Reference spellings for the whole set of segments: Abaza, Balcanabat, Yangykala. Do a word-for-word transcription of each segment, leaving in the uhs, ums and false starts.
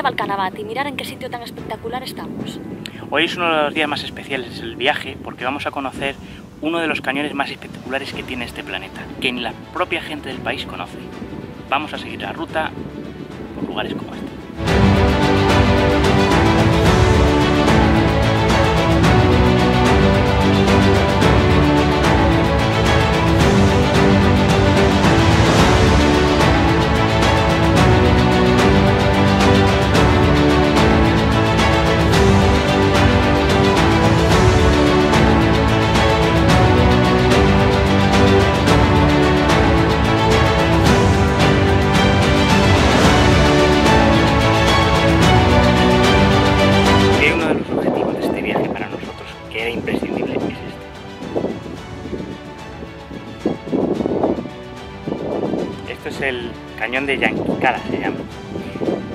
de Balcanabat y mirar en qué sitio tan espectacular estamos. Hoy es uno de los días más especiales del viaje porque vamos a conocer uno de los cañones más espectaculares que tiene este planeta, que ni la propia gente del país conoce. Vamos a seguir la ruta por lugares como este. El cañón de Yangykala se llama.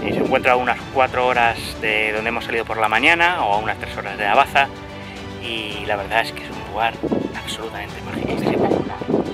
Y se encuentra a unas cuatro horas de donde hemos salido por la mañana o a unas tres horas de Abaza, y la verdad es que es un lugar absolutamente mágico.